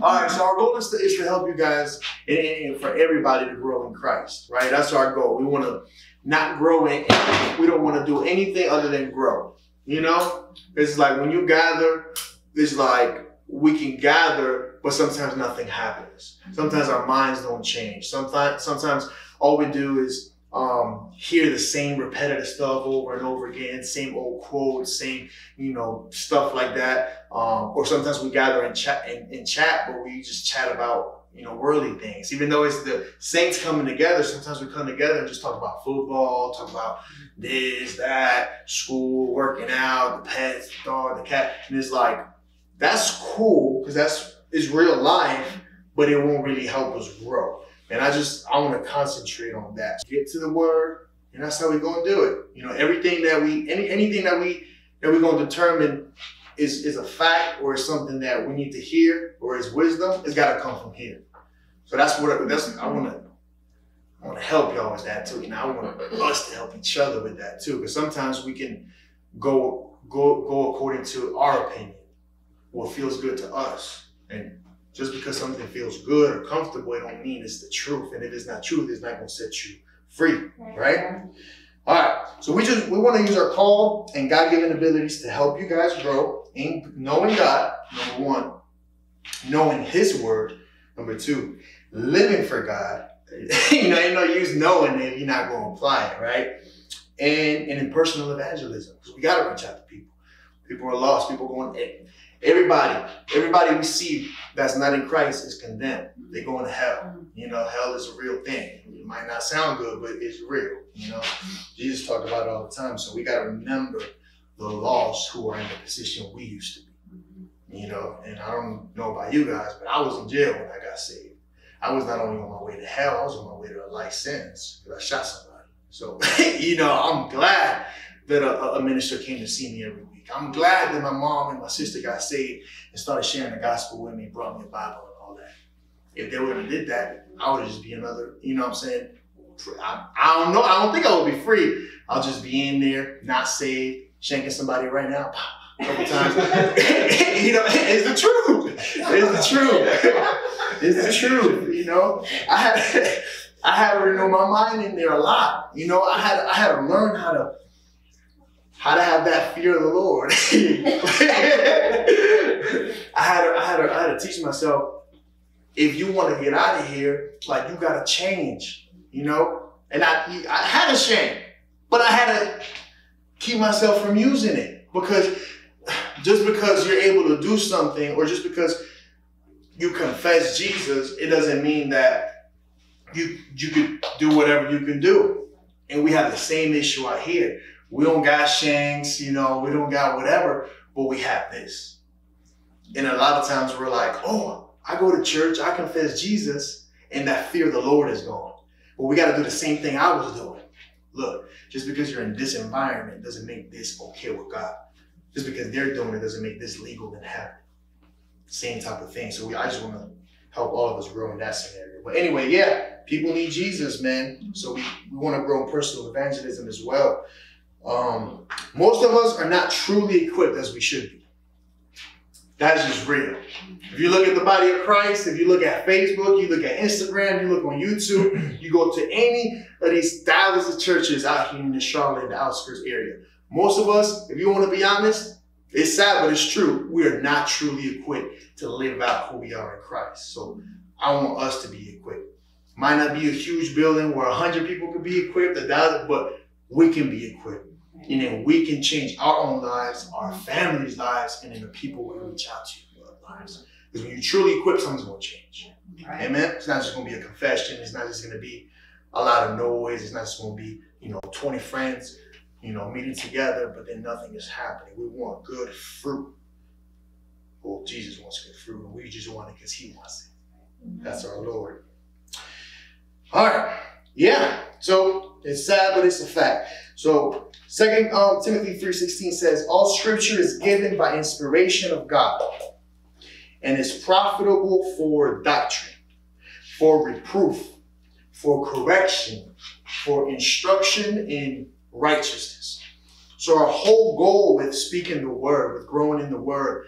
All right, so our goal is to help you guys and for everybody to grow in Christ, right? That's our goal. We want to not grow in anything. We don't want to do anything other than grow, you know? It's like when you gather, it's like we can gather, but sometimes nothing happens. Sometimes our minds don't change. Sometimes all we do is hear the same repetitive stuff over and over again, same old quotes, same, you know, stuff like that. Or sometimes we gather and chat, but we just chat about, you know, worldly things. Even though it's the saints coming together, sometimes we come together and just talk about football, talk about this, that, school, working out, the pets, the dog, the cat. And it's like, that's cool because it's real life, but it won't really help us grow. And I want to concentrate on that. Get to the word, and that's how we're gonna do it. You know, everything that anything that we're gonna determine is a fact or is something that we need to hear or is wisdom. It's gotta come from here. So I wanna help y'all with that too. And I want us to help each other with that too. Because sometimes we can go according to our opinion, what feels good to us. And just because something feels good or comfortable, it don't mean it's the truth. And if it's not truth, it's not going to set you free, right? All right. So we want to use our call and God-given abilities to help you guys grow in knowing God, number one, knowing His word, number two, living for God. you know, you use knowing if you're not going to apply it, right? And in personal evangelism, because we got to reach out to people. People are lost. People going. Everybody we see that's not in Christ is condemned. They're going to hell. You know, hell is a real thing. It might not sound good, but it's real. You know, Jesus talked about it all the time. So we got to remember the lost who are in the position we used to be. You know, and I don't know about you guys, but I was in jail when I got saved. I was not only on my way to hell, I was on my way to a life sentence because I shot somebody. So, you know, I'm glad that a minister came to see me every week. I'm glad that my mom and my sister got saved and started sharing the gospel with me, brought me a Bible and all that. If they would have did that, I would just be another, you know what I'm saying? I don't know. I don't think I would be free. I'll just be in there, not saved, shanking somebody right now a couple times. You know, it's the truth. It's the truth. It's the truth, you know? I had to renew my mind in there a lot. You know, I had to learn how to have that fear of the Lord. I had to teach myself, if you want to get out of here, like, you got to change, you know? And I had a shame, but I had to keep myself from using it, because just because you're able to do something or just because you confess Jesus, it doesn't mean that you could do whatever you can do. And we have the same issue out here. We don't got shanks, you know, we don't got whatever, but we have this. And a lot of times we're like, oh, I go to church, I confess Jesus, and that fear of the Lord is gone. But we got to do the same thing I was doing. Look, just because you're in this environment doesn't make this okay with God. Just because they're doing it doesn't make this legal in heaven. Same type of thing. So I just want to help all of us grow in that scenario. But anyway, yeah, people need Jesus, man. So we want to grow in personal evangelism as well. Most of us are not truly equipped as we should be. That's just real. If you look at the body of Christ, if you look at Facebook, you look at Instagram, you look on YouTube, you go to any of these thousands of churches out here in the Charlotte and the outskirts area. Most of us, if you want to be honest, it's sad, but it's true. We are not truly equipped to live out who we are in Christ. So I want us to be equipped. Might not be a huge building where 100 people could be equipped, 1,000, but we can be equipped. And then we can change our own lives, our families' lives, and then the people we reach out to in our lives. Because when you truly equip, something's going to change. Right. Amen? It's not just going to be a confession. It's not just going to be a lot of noise. It's not just going to be, you know, 20 friends, you know, meeting together, but then nothing is happening. We want good fruit. Well, Jesus wants good fruit, and we just want it because He wants it. Mm-hmm. That's our Lord. All right. Yeah. So it's sad, but it's a fact. So 2 Timothy 3:16 says, all scripture is given by inspiration of God and is profitable for doctrine, for reproof, for correction, for instruction in righteousness. So our whole goal with speaking the word, with growing in the word,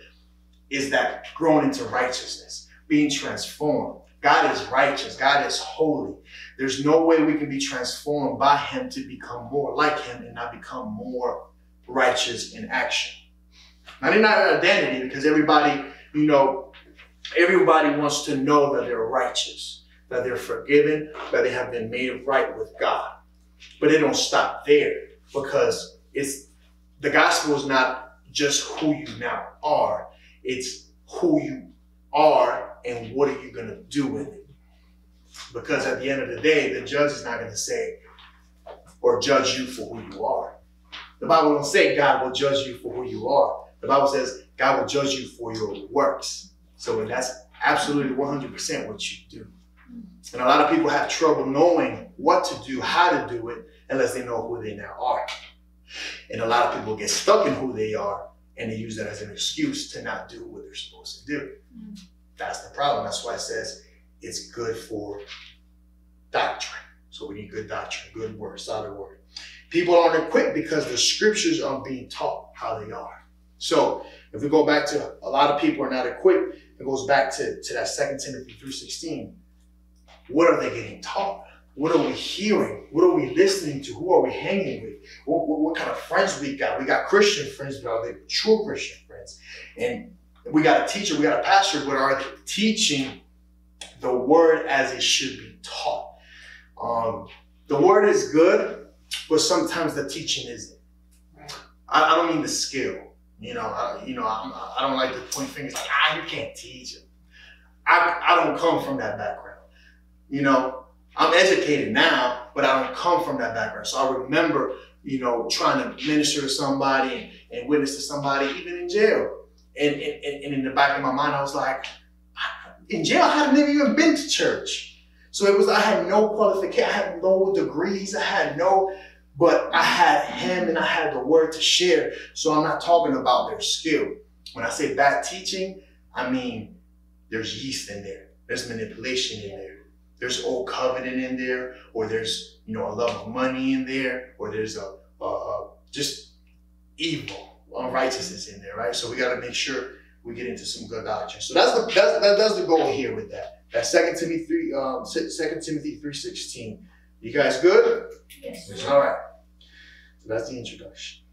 is that growing into righteousness, being transformed. God is righteous. God is holy. There's no way we can be transformed by him to become more like him and not become more righteous in action. Now, they're not an identity, because everybody, you know, everybody wants to know that they're righteous, that they're forgiven, that they have been made right with God. But it don't stop there, because it's the gospel is not just who you now are. It's who you are and what are you going to do with it. Because at the end of the day, the judge is not going to say or judge you for who you are. The Bible don't say God will judge you for who you are. The Bible says God will judge you for your works. So that's absolutely 100% what you do. And a lot of people have trouble knowing what to do, how to do it, unless they know who they now are. And a lot of people get stuck in who they are, and they use that as an excuse to not do what they're supposed to do. That's the problem. That's why it says it's good for doctrine. So we need good doctrine, good word, solid word. People aren't equipped because the scriptures aren't being taught how they are. So if we go back to a lot of people are not equipped, it goes back to that 2 Timothy 3:16. What are they getting taught? What are we hearing? What are we listening to? Who are we hanging with? What kind of friends we got? We got Christian friends, but are they true Christian friends? And we got a teacher, we got a pastor, but are they teaching the word as it should be taught? The word is good, but sometimes the teaching isn't. I don't mean the skill. I don't like to point fingers like, you can't teach it. I don't come from that background. You know, I'm educated now, but I don't come from that background. So I remember, you know, trying to minister to somebody and witness to somebody, even in jail. And in the back of my mind, I was like, in jail, I had never even been to church. So it was, I had no qualification, I had no degrees, I had no, but I had him and I had the word to share. So I'm not talking about their skill. When I say bad teaching, I mean, there's yeast in there. There's manipulation in there. There's old covenant in there, or there's, you know, a love of money in there, or there's a just evil, unrighteousness in there, right? So we got to make sure we get into some good doctrine. So that's the goal here with that. That's 2 Timothy 3:16. You guys good? Yes. All right. So that's the introduction.